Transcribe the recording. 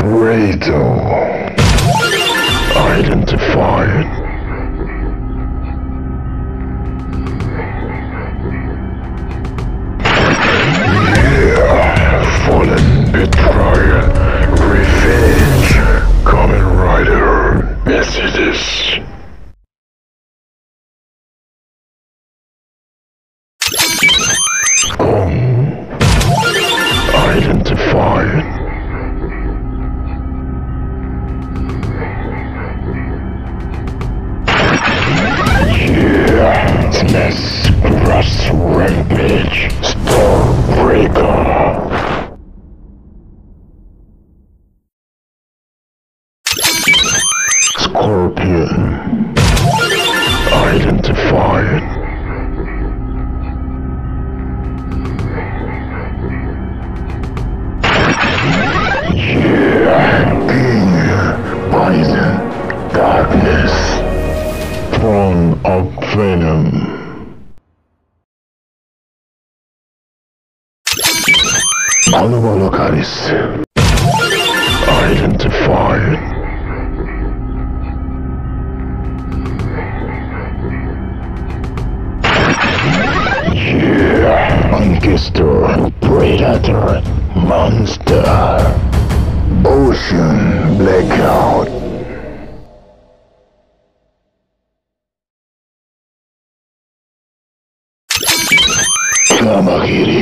Radar identified. Yeah, fallen betrayer, revenge, Kamen Rider messages. Anomalocaris identified. Yeah, Ancestor, Predator, Monster, Ocean Blackout. Kamakiri.